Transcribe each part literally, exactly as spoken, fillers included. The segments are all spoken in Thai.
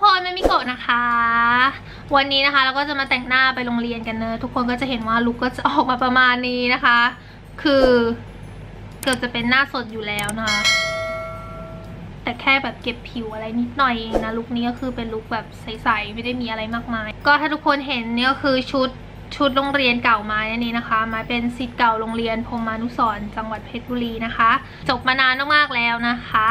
พลอยไม่มีโกะนะคะวันนี้นะคะเราก็จะมาแต่งหน้าไปโรงเรียนกันเนอะทุกคนก็จะเห็นว่าลุคก็จะออกมาประมาณนี้นะคะคือเกือบจะเป็นหน้าสดอยู่แล้วนะคะแต่แค่แบบเก็บผิวอะไรนิดหน่อยเองนะลุคนี้ก็คือเป็นลุคแบบใสๆไม่ได้มีอะไรมากมายก็ถ้าทุกคนเห็นเนี่ยก็คือชุดชุดโรงเรียนเก่ามาเนี่ยนี่นะคะมาเป็นศิษย์เก่าโรงเรียนพรหมานุสรณ์จังหวัดเพชรบุรีนะคะจบมานานมากๆแล้วนะคะ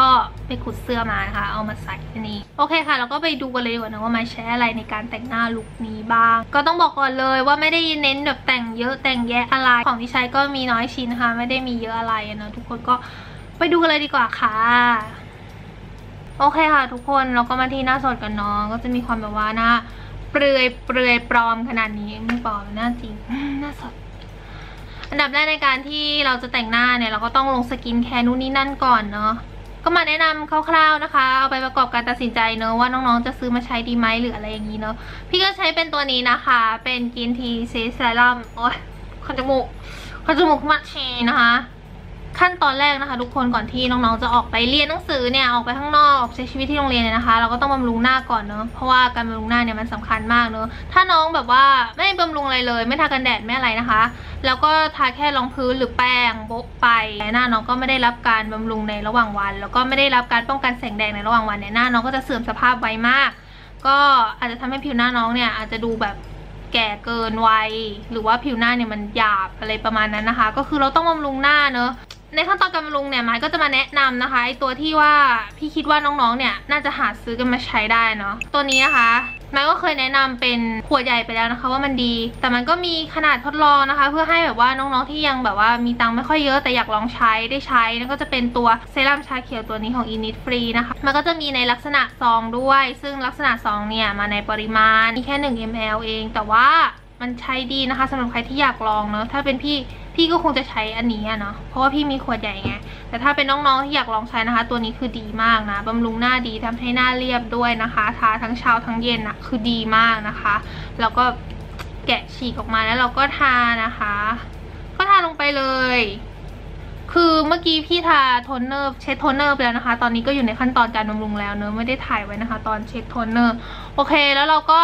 ก็ไปขุดเสื้อมานะคะเอามาใส่อันนี้โอเคค่ะเราก็ไปดูกันเลยก่อนนะว่าไม้ใช้อะไรในการแต่งหน้าลุคนี้บ้างก็ต้องบอกก่อนเลยว่าไม่ได้เน้นแบบแต่งเยอะแต่งแยะอะไรของที่ใช้ก็มีน้อยชิ้นนะคะไม่ได้มีเยอะอะไรนะทุกคนก็ไปดูกันเลยดีกว่าค่ะโอเคค่ะทุกคนเราก็มาที่หน้าสดกันเนาะก็จะมีความแบบว่าหน้าเปลือยเปลือยปลอมขนาดนี้ไม่ปลอมหน้าจริงหน้าสดอันดับแรกในการที่เราจะแต่งหน้าเนี่ยเราก็ต้องลงสกินแคร์นู่นนี่นั่นก่อนเนาะก็มาแนะนำคร่าวๆนะคะเอาไปประกอบการตัดสินใจเนอะว่าน้องๆจะซื้อมาใช้ดีไหมหรืออะไรอย่างนี้เนอะพี่ก็ใช้เป็นตัวนี้นะคะเป็นกินทีเซรั่มโอ้ยขนจมูกขนจมูกมัดชีนะคะขั้นตอนแรกนะคะทุกคนก่อนที่น้องๆจะออกไปเรียนหนังสือเนี่ยออกไปข้างนอกใช้ชีวิตที่โรงเรียนเนี่ยนะคะเราก็ต้องบำรุงหน้าก่อนเนอะเพราะว่าการบำรุงหน้าเนี่ยมันสำคัญมากเนอะถ้าน้องแบบว่าไม่บำรุงอะไรเลยไม่ทากันแดดไม่อะไรนะคะแล้วก็ทาแค่รองพื้นหรือแป้งโบะไปหน้าน้องก็ไม่ได้รับการบำรุงในระหว่างวันแล้วก็ไม่ได้รับการป้องกันแสงแดดในระหว่างวันเนี่ยหน้าน้องก็จะเสื่อมสภาพไวมากก็อาจจะทำให้ผิวหน้าน้องเนี่ยอาจจะดูแบบแก่เกินวัยหรือว่าผิวหน้าเนี่ยมันหยาบอะไรประมาณนั้นนะคะก็คือเราต้องบำรุงหน้าเนอะในขั้นตอนการบำรุงเนี่ยไม้ก็จะมาแนะนำนะคะไอตัวที่ว่าพี่คิดว่าน้องๆเนี่ยน่าจะหาซื้อกันมาใช้ได้เนาะตัวนี้นะคะไม้ก็เคยแนะนำเป็นขวดใหญ่ไปแล้วนะคะว่ามันดีแต่มันก็มีขนาดทดลองนะคะเพื่อให้แบบว่าน้องๆที่ยังแบบว่ามีตังค์ไม่ค่อยเยอะแต่อยากลองใช้ได้ใช้นั่นก็จะเป็นตัวเซรั่มชาเขียวตัวนี้ของ อินนิสฟรี นะคะมันก็จะมีในลักษณะซองด้วยซึ่งลักษณะซองเนี่ยมาในปริมาณมีแค่หนึ่งมิลลิลิตร เองแต่ว่ามันใช้ดีนะคะสำหรับใครที่อยากลองเนาะถ้าเป็นพี่พี่ก็คงจะใช้อันนี้เนาะเพราะว่าพี่มีขวดใหญ่ไงแต่ถ้าเป็นน้องๆที่อยากลองใช้นะคะตัวนี้คือดีมากนะบำรุงหน้าดีทำให้หน้าเรียบด้วยนะคะทาทั้งเช้าทั้งเย็นนะคือดีมากนะคะแล้วก็แกะฉีกออกมาแล้วเราก็ทานะคะก็ทาลงไปเลยคือเมื่อกี้พี่ทาโทนเนอร์เช็ดโทนเนอร์ไปแล้วนะคะตอนนี้ก็อยู่ในขั้นตอนการบำรุงแล้วเนอะไม่ได้ถ่ายไว้นะคะตอนเช็ดโทนเนอร์โอเคแล้วเราก็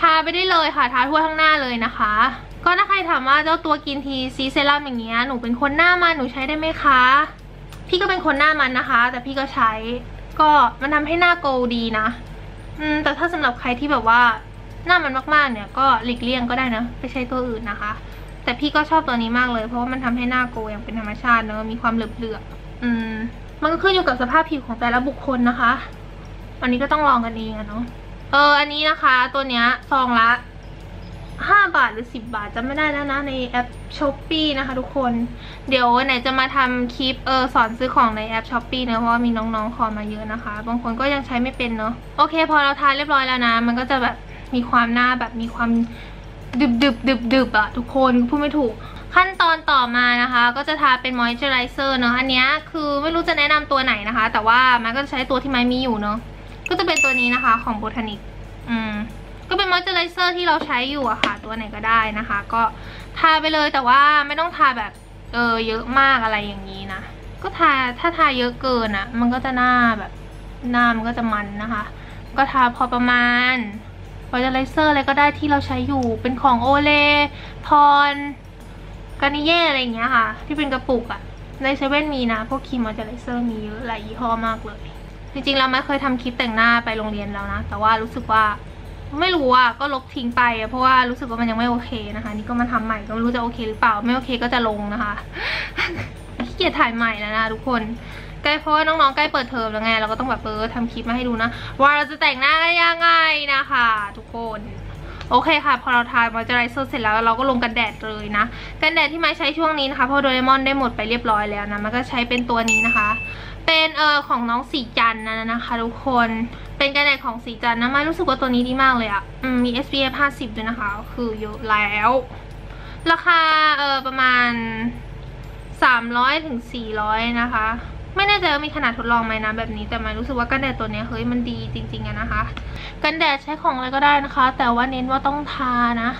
ทาไปได้เลยค่ะทาทั่วทั้งหน้าเลยนะคะก็ถ้าใครถามว่าเจ้าตัวกินทีซีเซรั่มอย่างเงี้ยหนูเป็นคนหน้ามันหนูใช้ได้ไหมคะพี่ก็เป็นคนหน้ามันนะคะแต่พี่ก็ใช้ก็มันทำให้หน้าโกลดีนะอืมแต่ถ้าสำหรับใครที่แบบว่าหน้ามันมากๆเนี่ยก็หลีกเลี่ยงก็ได้นะไปใช้ตัวอื่นนะคะแต่พี่ก็ชอบตัวนี้มากเลยเพราะว่ามันทำให้หน้าโกลอย่างเป็นธรรมชาติเนอะมีความเหลือบๆอืมมันก็ขึ้นอยู่กับสภาพผิวของแต่ละบุคคลนะคะอันนี้ก็ต้องลองกันเองอะเนาะเอออันนี้นะคะตัวเนี้ยซองละห้าบาทหรือสิบบาทจำไม่ได้แล้วนะในแอปช้อปปี้นะคะทุกคนเดี๋ยวไหนจะมาทำคลิปเออสอนซื้อของในแอปช้อปปี้เนอะเพราะว่ามีน้องๆขอมาเยอะนะคะบางคนก็ยังใช้ไม่เป็นเนอะโอเคพอเราทาเรียบร้อยแล้วนะมันก็จะแบบมีความหน้าแบบมีความดึบดึบดึบดึบอะทุกคนพูดไม่ถูกขั้นตอนต่อมานะคะก็จะทาเป็นมอยเจอไรเซอร์เนอะอันนี้คือไม่รู้จะแนะนำตัวไหนนะคะแต่ว่ามันก็จะใช้ตัวที่ไม้มีอยู่เนอะก็จะเป็นตัวนี้นะคะของ โบทานิค อืมก็เป็นมอยเจอไรเซอร์ที่เราใช้อยู่อะค่ะตัวไหนก็ได้นะคะก็ทาไปเลยแต่ว่าไม่ต้องทาแบบเออเยอะมากอะไรอย่างนี้นะก็ทาถ้าทาเยอะเกินอะมันก็จะหน้าแบบหน้ามันก็จะมันนะคะก็ทาพอประมาณมอยเจอไรเซอร์อะไรก็ได้ที่เราใช้อยู่เป็นของโอเลพอนการนิเย่อะไรอย่างเงี้ยค่ะที่เป็นกระปุกอะในเซเว่นมีนะพวกครีมมอยเจอไรเซอร์มีเยอะหลายยี่ห้อมากเลยจริงๆเราไม่เคยทำคลิปแต่งหน้าไปโรงเรียนแล้วนะแต่ว่ารู้สึกว่าไม่รู้อ่ะก็ลบทิ้งไปเพราะว่ารู้สึกว่ามันยังไม่โอเคนะคะนี่ก็มาทำใหม่ก็ไม่รู้จะโอเคหรือเปล่าไม่โอเคก็จะลงนะคะขี้เกียจถ่ายใหม่แล้วนะทุกคนใกล้เพราะว่าน้องๆใกล้เปิดเทอมแล้วไงเราก็ต้องแบบเออทำคลิปมาให้ดูนะว่าเราจะแต่งหน้ายังไงนะคะทุกคนโอเคค่ะพอเราทามอยเจอไรเซอร์เสร็จแล้วเราก็ลงกันแดดเลยนะกันแดดที่ไม้ใช้ช่วงนี้นะคะเพราะโดเรมอนได้หมดไปเรียบร้อยแล้วนะมันก็ใช้เป็นตัวนี้นะคะเป็นเออของน้องสีจันนะนะคะทุกคนเป็นกันแดดของสีจันนะไม้รู้สึกว่าตัวนี้ดีมากเลยอะ่ะมี เอส พี เอฟ ห้าสิบด้วยนะคะคือเยอะแล้วราคาเออประมาณสามร้อยถึงสี่ร้อยนะคะไม่แน่ใจว่ามีขนาดทดลองไหมนะแบบนี้แต่ไม้รู้สึกว่ากันแดดตัวนี้เฮ้ยมันดีจริงๆอะนะคะกันแดดใช้ของอะไรก็ได้นะคะแต่ว่าเน้นว่าต้องทานะ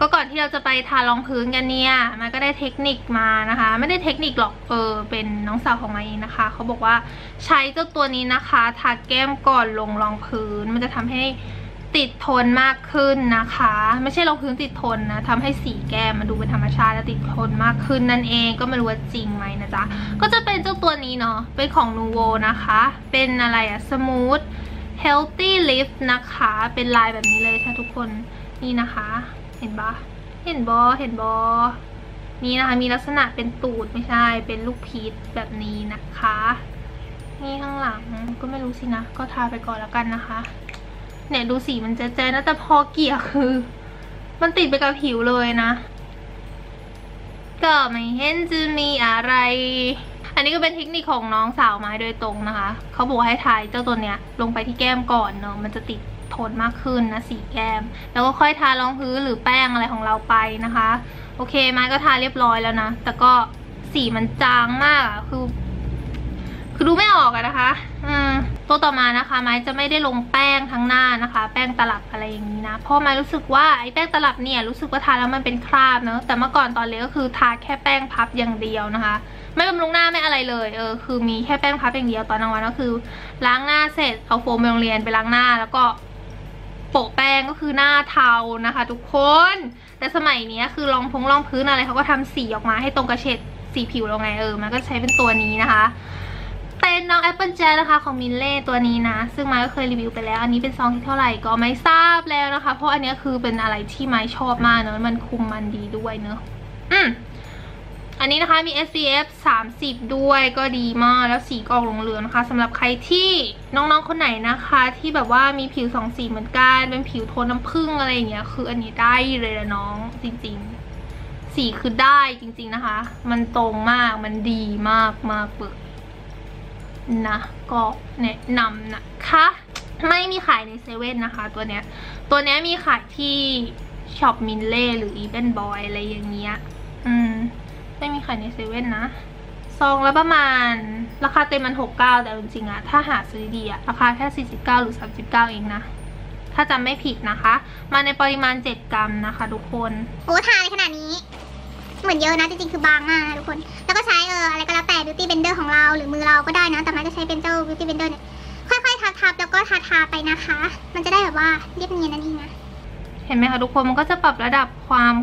ก็ก่อนที่เราจะไปทารองพื้นกันเนี่ยมันก็ได้เทคนิคมานะคะไม่ได้เทคนิคหรอกเออเป็นน้องสาวของมันเองนะคะเขาบอกว่าใช้เจ้าตัวนี้นะคะทาแก้มก่อนลงรองพื้นมันจะทำให้ติดทนมากขึ้นนะคะไม่ใช่รองพื้นติดทนนะทำให้สีแก้มมันดูเป็นธรรมชาติและติดทนมากขึ้นนั่นเองก็ไม่รู้ว่าจริงไหมนะจ๊ะก็จะเป็นเจ้าตัวนี้เนาะเป็นของ Novo นะคะเป็นอะไรอะ Smooth Healthy Lift นะคะเป็นลายแบบนี้เลยค่ะทุกคนนี่นะคะเห็นปะเห็นบอเห็นบอนี่นะคะมีลักษณะเป็นตูดไม่ใช่เป็นลูกพีชแบบนี้นะคะนี่ข้างหลังก็ไม่รู้สินะก็ทาไปก่อนแล้วกันนะคะเนี่ยดูสีมันแจ๊ะๆนะแต่พอเกี่ยคือมันติดไปกับผิวเลยนะก็ไม่เห็นจะมีอะไรอันนี้ก็เป็นเทคนิคของน้องสาวไม้โดยตรงนะคะเขาบอกให้ทายเจ้าตัวเนี้ยลงไปที่แก้มก่อนเนาะมันจะติดทนมากขึ้นนะสีแก้มแล้วก็ค่อยทารองพื้นหรือแป้งอะไรของเราไปนะคะโอเคไม้ก็ทาเรียบร้อยแล้วนะแต่ก็สีมันจางมากคือคือดูไม่ออกอะนะคะอืมตัวต่อมานะคะไม้จะไม่ได้ลงแป้งทั้งหน้านะคะแป้งตลับอะไรอย่างนี้นะเพราะไม้รู้สึกว่าไอ้แป้งตลับเนี่ยรู้สึกว่าทาแล้วมันเป็นคราบเนอะแต่เมื่อก่อนตอนเล็กก็คือทาแค่แป้งพับอย่างเดียวนะคะไม่บำรุงหน้าไม่อะไรเลยเออคือมีแค่แป้งพับอย่างเดียวตอนกลางวันก็คือล้างหน้าเสร็จเอาโฟมไปโรงเรียนไปล้างหน้าแล้วก็โปะแป้งก็คือหน้าเทานะคะทุกคนแต่สมัยนี้คือรองพงรองพื้นอะไรเขาก็ทำสีออกมาให้ตรงกระเฉดสีผิวเราไงเออมันก็ใช้เป็นตัวนี้นะคะเป็นน้องแอปเปิลแจนะคะของมิลเล่ตัวนี้นะซึ่งไม้ก็เคยรีวิวไปแล้วอันนี้เป็นซองที่เท่าไหร่ก็ไม่ทราบแล้วนะคะเพราะอันนี้คือเป็นอะไรที่ไม้ชอบมากเนอะมันคุมมันดีด้วยเนอะอืมอันนี้นะคะมี เอส พี เอฟ สามสิบด้วยก็ดีมากแล้วสีก็ออกเหลืองๆนะคะสำหรับใครที่น้องๆคนไหนนะคะที่แบบว่ามีผิวสองสีเหมือนกันเป็นผิวโทนน้ำผึ้งอะไรอย่างเงี้ยคืออันนี้ได้เลยนะน้องจริงๆสีคือได้จริงๆนะคะมันตรงมากมันดีมากมากเปิดนะก็แนะนำนะคะไม่มีขายในเซเว่นนะคะตัวเนี้ยตัวเนี้ยมีขายที่ช็อปมิลเล่หรืออีเวนบอยอะไรอย่างเงี้ยอืมไม่มีขายในเซเว่นนะซองละประมาณราคาเต็มมันหกสิบเก้าแต่จริงๆอะถ้าหาซื้อดีอะราคาแค่สี่สิบเก้าหรือสามสิบเก้าเองนะถ้าจำไม่ผิดนะคะมาในปริมาณเจ็ดกรัมนะคะทุกคนโอ้ทาอะไรขนาดนี้เหมือนเยอะนะจริงๆคือบางมากทุกคนแล้วก็ใช้เอออะไรก็แล้วแต่ beauty blender ของเราหรือมือเราก็ได้นะแต่ไม่จะใช้เป็นเจ้า beauty blender เนี่ยค่อยๆทับๆแล้วก็ทาๆไปนะคะมันจะได้แบบว่าเรียบเนียนนั่นเองนะเห็นไหมคะทุกคนมันก็จะปรับระดับความ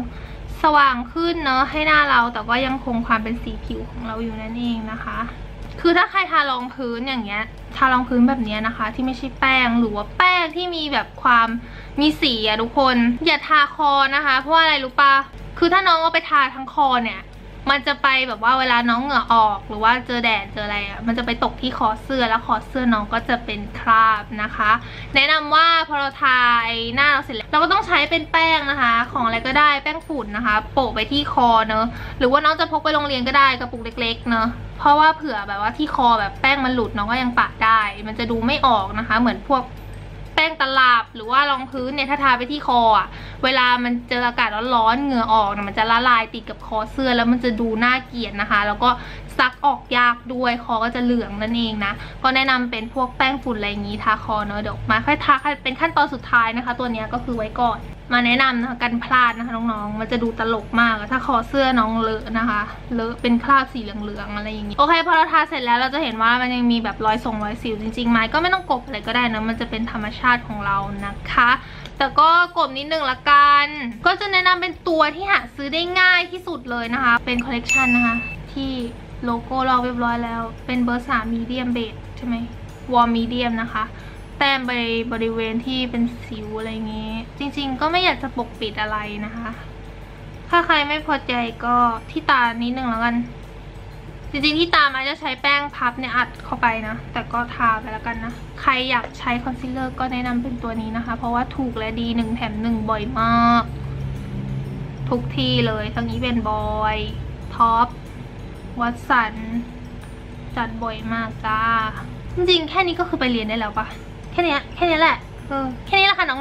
สว่างขึ้นเนอะให้หน้าเราแต่ก็ยังคงความเป็นสีผิวของเราอยู่นั่นเองนะคะคือถ้าใครทารองพื้นอย่างเงี้ยทารองพื้นแบบเนี้ยนะคะที่ไม่ใช่แป้งหรือว่าแป้งที่มีแบบความมีสีอะทุกคนอย่าทาคอนะคะเพราะอะไรรู้ปะคือถ้าน้องเอาไปทาทั้งคอเนี่ยมันจะไปแบบว่าเวลาน้องเหงื่อออกหรือว่าเจอแดดเจออะไรอ่ะมันจะไปตกที่คอเสื้อแล้วคอเสื้อน้องก็จะเป็นคราบนะคะแนะนำว่าพอเราทาหน้าเราเสร็จแล้วเราก็ต้องใช้เป็นแป้งนะคะของอะไรก็ได้แป้งฝุ่นนะคะโปะไปที่คอเนอะหรือว่าน้องจะพกไปโรงเรียนก็ได้กระปุกเล็กๆเนอะเพราะว่าเผื่อแบบว่าที่คอแบบแป้งมันหลุดน้องก็ยังปะได้มันจะดูไม่ออกนะคะเหมือนพวกแป้งตลับหรือว่ารองพื้นเนี่ยถ้าทาไปที่คออ่ะเวลามันเจออากาศร้อนๆเหงื่อออกเนี่ยมันจะละลายติดกับคอเสื้อแล้วมันจะดูน่าเกลียดนะคะแล้วก็ซักออกยากด้วยคอก็จะเหลืองนั่นเองนะก็แนะนำเป็นพวกแป้งฝุ่นอะไรอย่างนี้ทาคอเนอะเดี๋ยวมาค่อยทาเป็นขั้นตอนสุดท้ายนะคะตัวนี้ก็คือไว้ก่อนมาแนะนำนะคะกันพลาดนะคะน้องๆมันจะดูตลกมากถ้าคอเสื้อน้องเลอะนะคะเลอะเป็นคราบสีเหลืองๆอะไรอย่างนี้โอเคพอเราทาเสร็จแล้วเราจะเห็นว่ามันยังมีแบบรอยทรงรอยสิวจริงๆไหมก็ไม่ต้องกบอะไรก็ได้นะมันจะเป็นธรรมชาติของเรานะคะแต่ก็กบนิดนึงละกันก็จะแนะนำเป็นตัวที่หาซื้อได้ง่ายที่สุดเลยนะคะเป็นคอลเลกชันนะคะที่โลโก้เราเรียบร้อยแล้วเป็นเบอร์สามมีเดียมเบสใช่ไหมวอร์มมีเดียมนะคะแต้มไปบริเวณที่เป็นสิวอะไรเงี้ยจริงๆก็ไม่อยากจะปกปิดอะไรนะคะถ้าใครไม่พอใจก็ที่ตานิดนึงแล้วกันจริงๆที่ตามันจะใช้แป้งพับเนี่ยอัดเข้าไปนะแต่ก็ทาไปแล้วกันนะใครอยากใช้คอนซีลเลอร์ก็แนะนำเป็นตัวนี้นะคะเพราะว่าถูกและดีหนึ่งแถมหนึ่งบ่อยมากทุกที่เลยทั้งนี้เป็นบอยท็อปวัตสันจัดบ่อยมากจ้าจริงๆแค่นี้ก็คือไปเรียนได้แล้วปะแค่นี้แค่นี้แหละเออแค่นี้แหละค่ะน้อง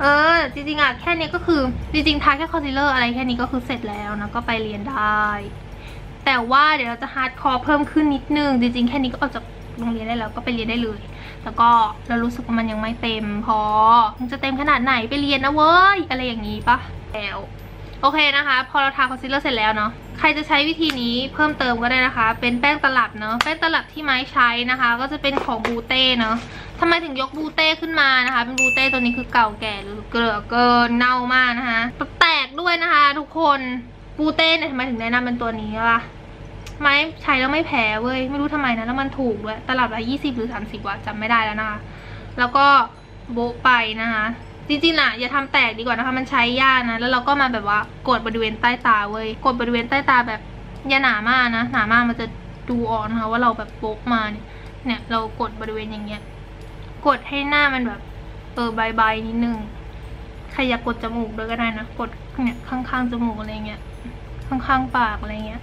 เออจริงๆอ่ะแค่นี้ก็คือจริงๆทาแค่คอนซีลเลอร์อะไรแค่นี้ก็คือเสร็จแล้วนะก็ไปเรียนได้แต่ว่าเดี๋ยวเราจะฮาร์ดคอร์เพิ่มขึ้นนิดนึงจริงๆแค่นี้ก็ออกจาก โรงเรียนได้แล้วก็ไปเรียนได้เลยแล้วก็เรารู้สึกว่ามันยังไม่เต็มพอคงจะเต็มขนาดไหนไปเรียนนะเว้ยอะไรอย่างนี้ปะแล้วโอเคนะคะพอเราทาคอนซีลเลอร์เสร็จแล้วเนาะใครจะใช้วิธีนี้เพิ่มเติมก็ได้นะคะเป็นแป้งตลับเนาะแป้งตลับที่ไม้ใช้นะคะก็จะเป็นของบูเต้เนาะทำไมถึงยกบูเต้ขึ้นมานะคะเป็นบูเต้ตัวนี้คือเก่าแก่หรือเกลือเกินเน่ามากนะคะแตกด้วยนะคะทุกคนบูเต้เนี่ยทำไมถึงแนะนำเป็นตัวนี้ล่ะไม้ใช้แล้วไม่แพ้เว้ยไม่รู้ทำไมนะแล้วมันถูกด้วยตลับละยี่สิบหรือสามสิบวะจำไม่ได้แล้วนะคะแล้วก็โบะไปนะคะจริงๆนะอย่าทำแตกดีกว่านะคะมันใช้ยากนะแล้วเราก็มาแบบว่ากดบริเวณใต้ตาเว้ยกดบริเวณใต้ตาแบบอย่าหนามากนะหนามากมันจะดูออกนะคะว่าเราแบบโป๊กมาเนี่ยเนี่ยเรากดบริเวณอย่างเงี้ยกดให้หน้ามันแบบเออใบๆนิดนึงใครอยากกดจมูกด้วยก็ได้นะกดเนี่ยข้างๆจมูกอะไรเงี้ยข้างๆปากอะไรเงี้ย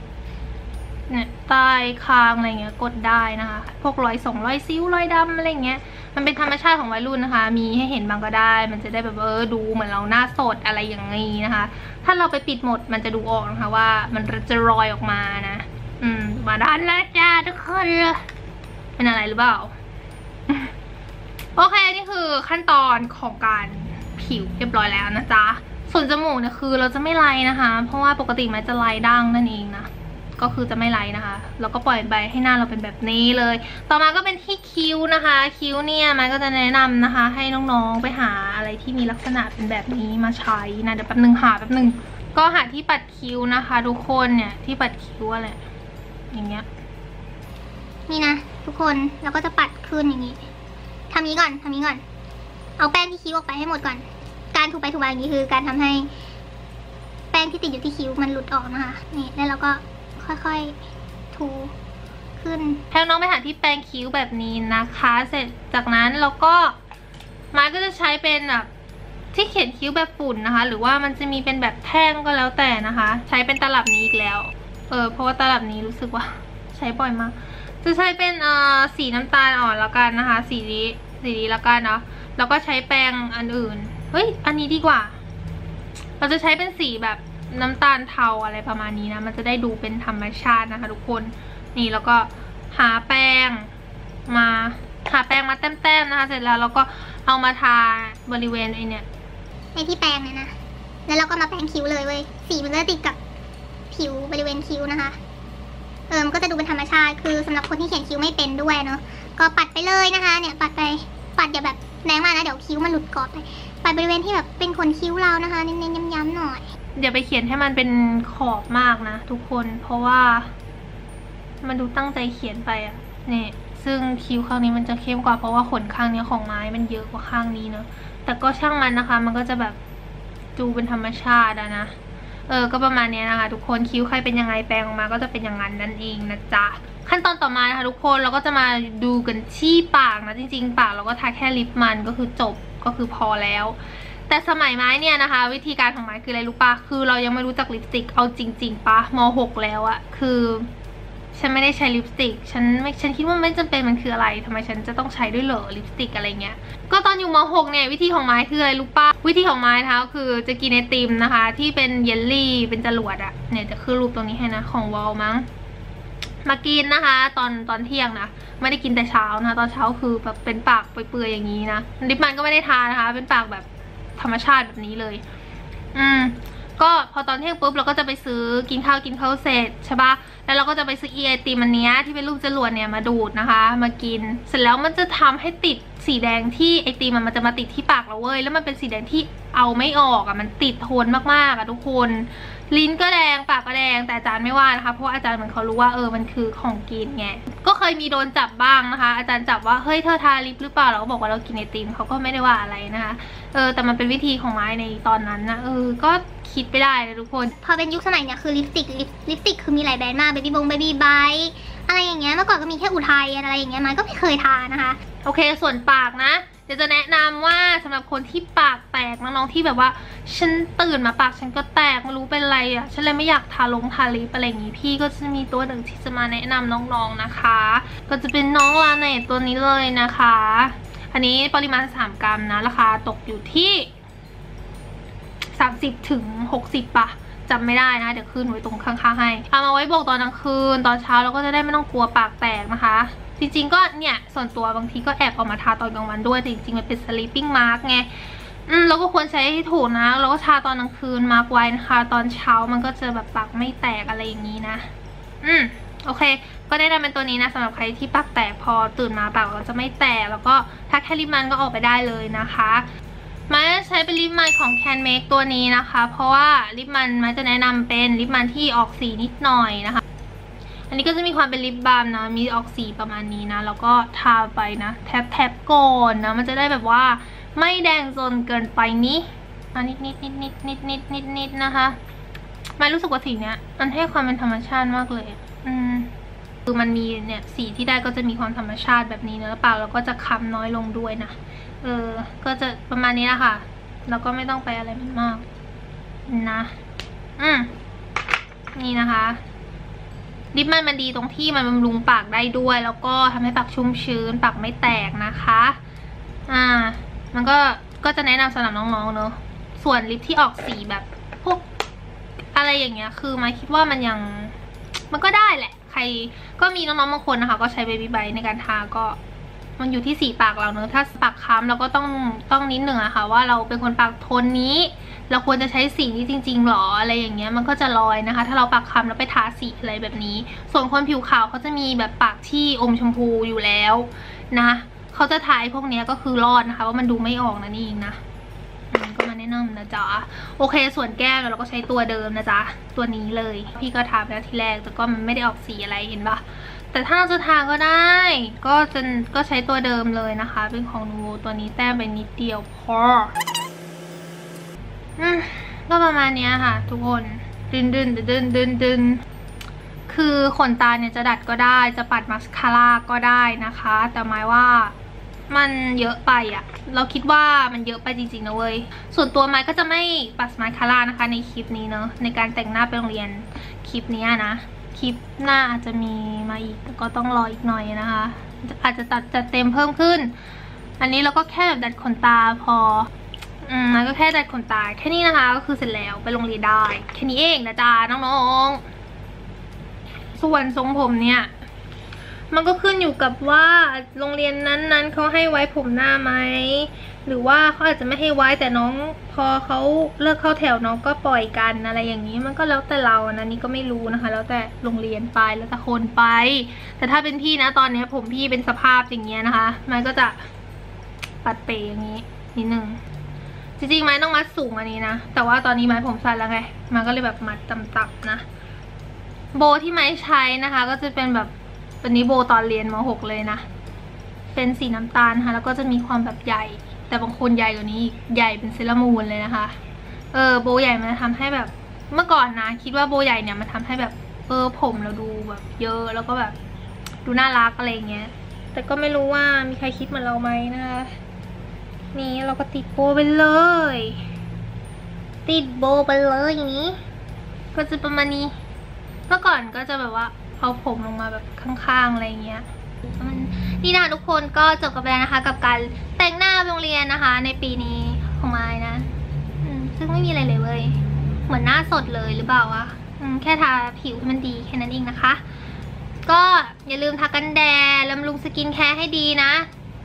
เนี่ยใต้คางอะไรเงี้ยกดได้นะคะพวกรอยสองรอยซิ้วรอยดำอะไรเงี้ยมันเป็นธรรมชาติของวัยรุ่นนะคะมีให้เห็นบางก็ได้มันจะได้แบบเออดูเหมือนเราหน้าสดอะไรอย่างงี้นะคะถ้าเราไปปิดหมดมันจะดูออกนะคะว่ามันจะรอยออกมานะอืมมาด้านแล้วจ้าทุกคนเป็นอะไรหรือเปล่า โอเคนี่คือขั้นตอนของการผิวเรียบร้อยแล้วนะจ๊ะส่วนจมูกเนี่ยคือเราจะไม่ไล่นะคะเพราะว่าปกติมันจะไล่ดั้งนั่นเองนะก็คือจะไม่ไล่นะคะแล้วก็ปล่อยใบให้หน้าเราเป็นแบบนี้เลยต่อมาก็เป็นที่คิ้วนะคะคิ้วเนี่ยมันก็จะแนะนำนะคะให้น้องๆไปหาอะไรที่มีลักษณะเป็นแบบนี้มาใช้นะเดี๋ยวแป๊บนึงหาแป๊บนึงก็หาที่ปัดคิ้วนะคะทุกคนเนี่ยที่ปัดคิ้วอะไรอย่างเงี้ยนี่นะทุกคนเราก็จะปัดขึ้นอย่างงี้ทำนี้ก่อนทำนี้ก่อนเอาแป้งที่คิ้วออกไปให้หมดก่อนการถูไปถูมาอย่างนี้คือการทำให้แป้งที่ติดอยู่ที่คิ้วมันหลุดออกนะคะนี่แล้วเราก็ค่อยๆถูขึ้นแถวน้องไปหาที่แปรงคิ้วแบบนี้นะคะเสร็จจากนั้นเราก็ไม้ก็จะใช้เป็นแบบที่เขียนคิ้วแบบฝุ่นนะคะหรือว่ามันจะมีเป็นแบบแท่งก็แล้วแต่นะคะใช้เป็นตลับนี้อีกแล้วเออเพราะว่าตลับนี้รู้สึกว่าใช้บ่อยมากจะใช้เป็นเอ่อสีน้ำตาลอ่อนแล้วกันนะคะสีนี้สีนี้แล้วกันเนาะแล้วก็ใช้แปรงอันอื่นเฮ้ยอันนี้ดีกว่าเราจะใช้เป็นสีแบบน้ำตาลเทาอะไรประมาณนี้นะมันจะได้ดูเป็นธรรมชาตินะคะทุกคนนี่แล้วก็หาแป้งมาหาแป้งมาแต้มๆนะคะเสร็จแล้วเราก็เอามาทาบริเวณไอเนี่ยในที่แปรงเนี่ยนะแล้วเราก็มาแปรงคิ้วเลยเว้ยสีมันจะติดกับผิวบริเวณคิ้วนะคะเออมันก็จะดูเป็นธรรมชาติคือสำหรับคนที่เขียนคิ้วไม่เป็นด้วยเนาะก็ปัดไปเลยนะคะเนี่ยปัดไปปัดอย่าแบบแรงมากนะเดี๋ยวคิ้วมันหลุดกรอบไปปัดบริเวณที่แบบเป็นขนคิ้วเรานะคะเน้นๆย้ำๆหน่อยอย่าไปเขียนให้มันเป็นขอบมากนะทุกคนเพราะว่ามันดูตั้งใจเขียนไปอ่ะนี่ซึ่งคิ้วข้างนี้มันจะเข้มกว่าเพราะว่าขนข้างนี้ของไม้มันเยอะกว่าข้างนี้เนาะแต่ก็ช่างมันนะคะมันก็จะแบบดูเป็นธรรมชาตินะเออก็ประมาณนี้นะคะทุกคนคิ้วใครเป็นยังไงแปรงออกมาก็จะเป็นอย่างนั้นนั่นเองนะจ๊ะขั้นตอนต่อมานะคะทุกคนเราก็จะมาดูกันที่ปากนะจริงๆปากเราก็ทาแค่ลิปมันก็คือจบก็คือพอแล้วแต่สมัยไม้เนี่ยนะคะวิธีการของไม้คืออะไรรู้ปะคือเรายังไม่รู้จักลิปสติกเอาจริงๆปะมอหกแล้วอะคือฉันไม่ได้ใช้ลิปสติกฉันไม่ฉันคิดว่าไม่จำเป็นมันคืออะไรทำไมฉันจะต้องใช้ด้วยเหรอลิปสติกอะไรเงี้ยก็ตอนอยู่มอหกเนี่ยวิธีของไม้คืออะไรรู้ปะวิธีของไม้นะคะคือจะกินไอติมนะคะที่เป็นเยลลี่เป็นจรวดอะเนี่ยจะขึ้นรูปตรงนี้ให้นะของวอลมั้งมากินนะคะตอนตอนเที่ยงนะไม่ได้กินแต่เช้านะตอนเช้าคือแบบเป็นปากเปื่อยๆอย่างนี้นะลิปมันก็ไม่ได้ทานะคะเป็นปากแบบธรรมชาติแบบนี้เลยอืมก็พอตอนเที่ยงปุ๊บเราก็จะไปซื้อกินข้าวกินข้าวเสร็จใช่ปะแล้วเราก็จะไปซื้อไอติมอันเนี้ยที่เป็นรูปจรวดเนี่ยมาดูดนะคะมากินเสร็จแล้วมันจะทำให้ติดสีแดงที่ไอติมมันจะมาติดที่ปากเราเว้ยแล้วมันเป็นสีแดงที่เอาไม่ออกอ่ะมันติดทนมากๆอ่ะทุกคนลิ้นก็แดงปากก็แดงแต่อาจารย์ไม่ว่านะคะเพราะอาจารย์เหมือนเขารู้ว่าเออมันคือของกินไงก็เคยมีโดนจับบ้างนะคะอาจารย์จับว่าเฮ้ยเธอทาลิปหรือเปล่าเราก็บอกว่าเรากินไอติมเขาก็ไม่ได้ว่าอะไรนะคะเออแต่มันเป็นวิธีของไม้ในตอนนั้นนะเออก็คิดไปได้เลยทุกคนพอเป็นยุคสมัยเนี่ยคือลิปสติกลิปสติกคือมีหลายแบรนด์มากเบบี้บงเบบี้ไบท์อะไรอย่างเงี้ยเมื่อก่อนก็มีแค่อุทัยอะไรอย่างเงี้ยไม้ก็ไม่เคยทานะคะโอเคส่วนปากนะเดี๋ยวจะแนะนำว่าสำหรับคนที่ปากแตกน้องๆที่แบบว่าฉันตื่นมาปากฉันก็แตกไม่รู้เป็นอะไรอ่ะฉันเลยไม่อยากทาลงทาลิปอะไรอย่างงี้พี่ก็จะมีตัวหนึ่งที่จะมาแนะนำน้องๆนะคะก็จะเป็นน้องลาเนตตัวนี้เลยนะคะอันนี้ปริมาณสามกรัมนะราคาตกอยู่ที่สามสิบถึงหกสิบป่ะจำไม่ได้นะเดี๋ยวขึ้นไว้ตรงข้างๆให้เอามาไว้โบกตอนกลางคืนตอนเช้าเราก็จะได้ไม่ต้องกลัวปากแตกนะคะ จริงๆก็เนี่ยส่วนตัวบางทีก็แอบออกมาทาตอนกลางวันด้วยแต่จริงๆมันเป็น sleeping mask ไงอืมเราก็ควรใช้ให้ถูกนะแล้วก็ทาตอนกลางคืนมาร์กไว้นะคะตอนเช้ามันก็จะแบบปากไม่แตกอะไรอย่างนี้นะอืมโอเคก็แนะนำเป็นตัวนี้นะสำหรับใครที่ปากแตกพอตื่นมาปากเราจะไม่แตกแล้วก็ถ้าแค่ลิปมันก็ออกไปได้เลยนะคะมาใช้เป็นลิปมันของ CANMAKE ตัวนี้นะคะเพราะว่าลิปมันมาจะแนะนำเป็นลิปมันที่ออกสีนิดหน่อยนะคะอันนี้ก็จะมีความเป็นลิปบาล์มนะมีออกสีประมาณนี้นะแล้วก็ทาไปนะแทบแทบก่อนนะมันจะได้แบบว่าไม่แดงจนเกินไปนี้อันนิดนิดนิดนิดนิดนิดนิดนิดนะคะไม่รู้สึกว่าสีเนี้ยมันให้ความเป็นธรรมชาติมากเลยอืมคือมันมีเนี่ยสีที่ได้ก็จะมีความธรรมชาติแบบนี้เนอะเปล่าแล้วก็จะค้ำน้อยลงด้วยนะเออก็จะประมาณนี้แหละค่ะแล้วก็ไม่ต้องไปอะไรมันมากนะอืมนี่นะคะลิปมันมันดีตรงที่มันบำรุงปากได้ด้วยแล้วก็ทำให้ปากชุ่มชื้นปากไม่แตกนะคะอ่ามันก็ก็จะแนะนำสำหรับน้องๆเนอะส่วนลิปที่ออกสีแบบพวกอะไรอย่างเงี้ยคือมาคิดว่ามันยังมันก็ได้แหละใครก็มีน้องๆบางคนนะคะก็ใช้เบบี้ไบท์ในการทาก็มันอยู่ที่สีปากเราเนอะถ้าปากค้ำเราก็ต้องต้องนิดหนึ่งอะค่ะว่าเราเป็นคนปากโทนนี้เราควรจะใช้สีนี้จริงๆหรออะไรอย่างเงี้ยมันก็จะลอยนะคะถ้าเราปากค้ำแล้วไปทาสีอะไรแบบนี้ส่วนคนผิวขาวเขาจะมีแบบปากที่อมชมพูอยู่แล้วนะเขาจะทายพวกนี้ก็คือรอดนะคะว่ามันดูไม่ออกนะนี่เองนะมันก็มาแนะนำนะจ๊ะโอเคส่วนแก้มเราก็ใช้ตัวเดิมนะจ๊ะตัวนี้เลยพี่ก็ทาไปแล้วทีแรกแต่ก็มันไม่ได้ออกสีอะไรเห็นปะแต่ถ้าเราจะทาก็ได้ก็จะก็ใช้ตัวเดิมเลยนะคะเป็นของ Novo ตัวนี้แต้มไปนิดเดียวพออืมก็ประมาณนี้ค่ะทุกคนดึนดึนดึนดึนดึนคือขนตาเนี่ยจะดัดก็ได้จะปัดมาสคาร่าก็ได้นะคะแต่หมายว่ามันเยอะไปอะเราคิดว่ามันเยอะไปจริงๆนะเว้ยส่วนตัวไม้ก็จะไม่ปัดมาสคาร่านะคะในคลิปนี้เนอะในการแต่งหน้าไปโรงเรียนคลิปนี้นะคลิปหน้าอาจจะมีมาอีกก็ต้องรออีกหน่อยนะคะอาจจะตัดจัดเต็มเพิ่มขึ้นอันนี้เราก็แค่ดัดขนตาพออืมก็แค่ดัดขนตาแค่นี้นะคะก็คือเสร็จแล้วไปโรงเรียนได้แค่นี้เองนะจ๊ะน้องๆส่วนทรงผมเนี่ยมันก็ขึ้นอยู่กับว่าโรงเรียนนั้นๆเขาให้ไว้ผมหน้าไหมหรือว่าเขาอาจจะไม่ให้ไว้แต่น้องพอเขาเลิกเข้าแถวน้องก็ปล่อยกันอะไรอย่างนี้มันก็แล้วแต่เรานะนี่ก็ไม่รู้นะคะแล้วแต่โรงเรียนไปแล้วแต่คนไปแต่ถ้าเป็นพี่นะตอนนี้ผมพี่เป็นสภาพอย่างเงี้ยนะคะมันก็จะปัดเปยอย่างนี้นิดนึงจริงๆไม้ต้องมัดสูงอันนี้นะแต่ว่าตอนนี้ไม้ผมสั้นแล้วไงมันก็เลยแบบมัดต่ำๆนะโบที่ไม้ใช้นะคะก็จะเป็นแบบวันนี้โบตอนเรียนม หก เลยนะเป็นสีน้ำตาลค่ะแล้วก็จะมีความแบบใหญ่แต่บางคนใหญ่กว่านี้อีกใหญ่เป็นเซรามูนเลยนะคะเออโบใหญ่มันทำให้แบบเมื่อก่อนนะคิดว่าโบใหญ่เนี่ยมันทำให้แบบเออผมเราดูแบบเยอะแล้วก็แบบดูน่ารักอะไรเงี้ยแต่ก็ไม่รู้ว่ามีใครคิดเหมือนเราไหมนะคะนี่เราก็ติดโบไปเลยติดโบไปเลยอย่างนี้ก็จะประมาณนี้เมื่อก่อนก็จะแบบว่าเอาผมลงมาแบบข้างๆอะไรเงี้ยนี่นะทุกคนก็จบกันไปแล้วนะคะกับการแต่งหน้าโรงเรียนนะคะในปีนี้ของไม้นะซึ่งไม่มีอะไรเลยเว้ยเหมือนหน้าสดเลยหรือเปล่าวะแค่ทาผิวให้มันดีแค่นั้นเองนะคะก็อย่าลืมทากันแดดบำรุงสกินแคร์ให้ดีนะ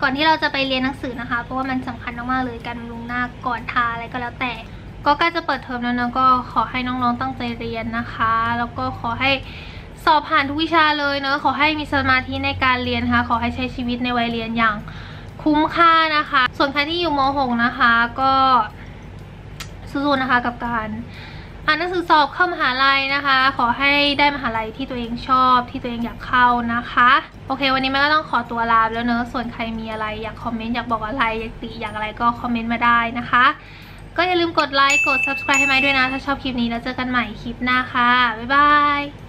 ก่อนที่เราจะไปเรียนหนังสือนะคะเพราะว่ามันสำคัญมากๆเลยการบำรุงหน้าก่อนทาอะไรก็แล้วแต่ก็ใกล้จะเปิดเทอมแล้วนะก็ขอให้น้องๆตั้งใจเรียนนะคะแล้วก็ขอให้สอบผ่านทุกวิชาเลยเนอะขอให้มีสมาธิในการเรียนค่ะขอให้ใช้ชีวิตในวัยเรียนอย่างคุ้มค่านะคะส่วนใครที่อยู่ม หกนะคะก็สู้ๆนะคะกับการอ่านหนังสือสอบเข้ามหาลัยนะคะขอให้ได้มหาลัยที่ตัวเองชอบที่ตัวเองอยากเข้านะคะโอเควันนี้แม่ก็ต้องขอตัวลาแล้วเนอะส่วนใครมีอะไรอยากคอมเมนต์อยากบอกอะไรอยากติอยากอะไรก็คอมเมนต์มาได้นะคะก็อย่าลืมกดไลค์กด ซับสไครบ์ ให้ไม้ด้วยนะถ้าชอบคลิปนี้แล้วเจอกันใหม่คลิปหน้าค่ะบ๊ายบาย